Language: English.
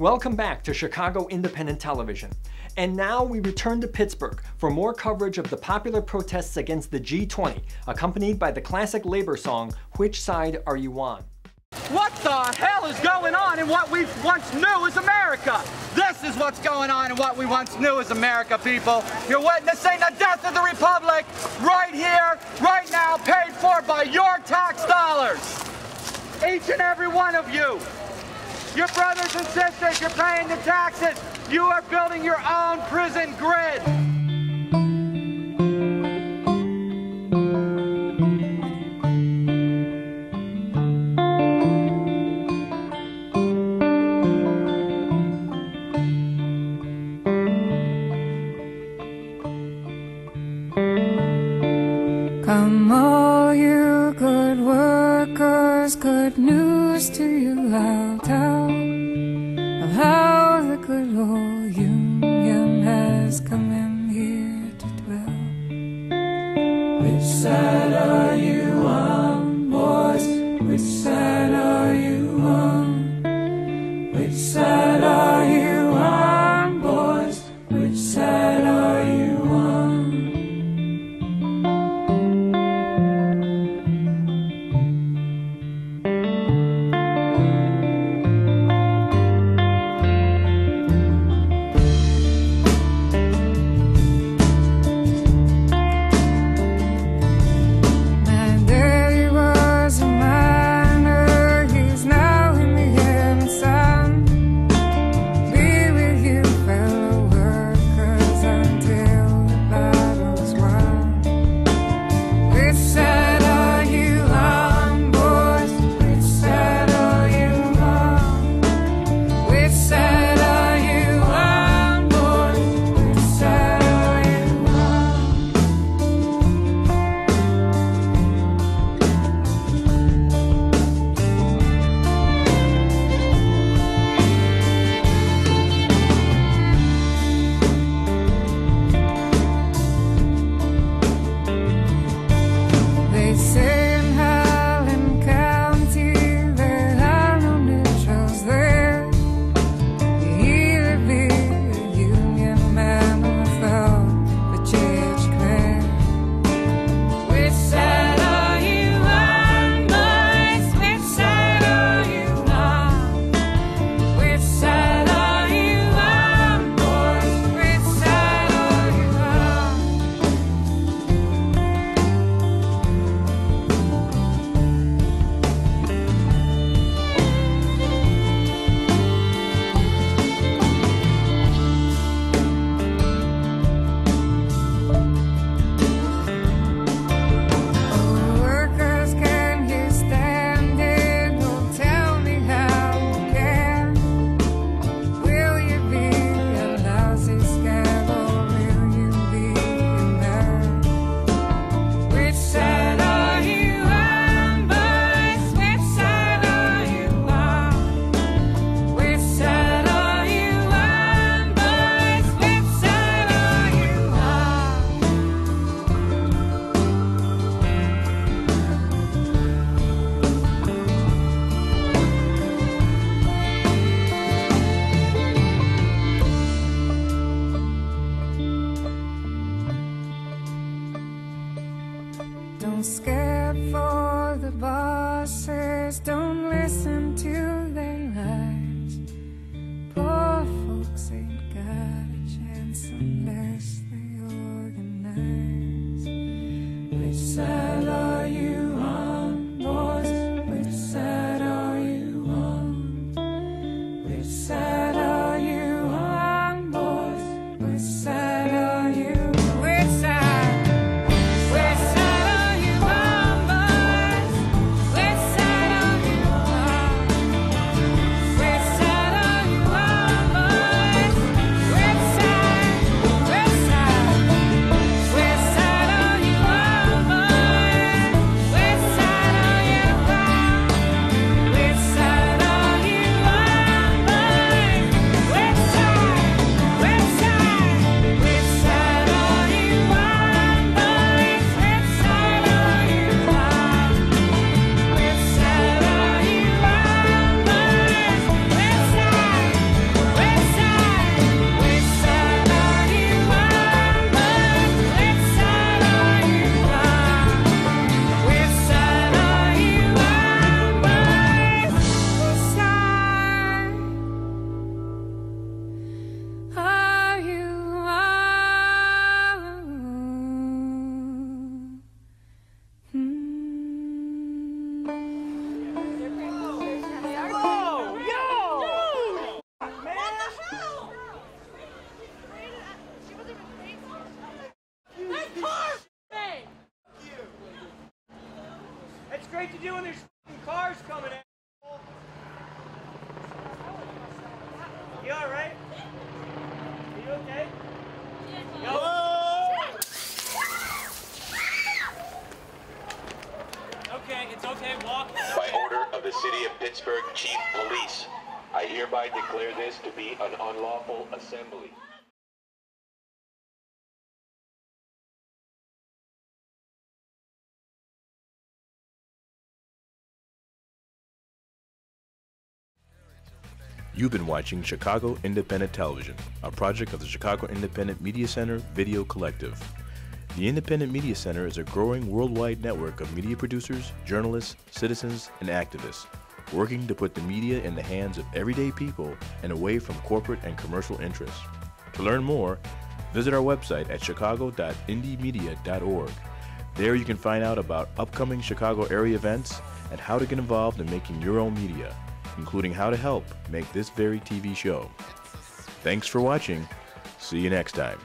Welcome back to Chicago Independent Television. And now we return to Pittsburgh for more coverage of the popular protests against the G20, accompanied by the classic labor song, "Which Side Are You On?" What the hell is going on in what we once knew as America? This is what's going on in what we once knew as America, people. You're witnessing the death of the Republic right here, right now, paid for by your tax dollars. Each and every one of you. Your brothers and sisters, you're paying the taxes. You are building your own prison grid. Come all you good workers, good news to you, I'll tell of how the good old Union has come in here to dwell. Which side are you on, boys? Which side are you on? Which side are you on, boys? Which side are you on? Pittsburgh Chief Police. I hereby declare this to be an unlawful assembly. You've been watching Chicago Independent Television, a project of the Chicago Independent Media Center Video Collective. The Independent Media Center is a growing worldwide network of media producers, journalists, citizens, and activists, working to put the media in the hands of everyday people and away from corporate and commercial interests. To learn more, visit our website at chicago.indymedia.org. There you can find out about upcoming Chicago area events and how to get involved in making your own media, including how to help make this very TV show. Thanks for watching. See you next time.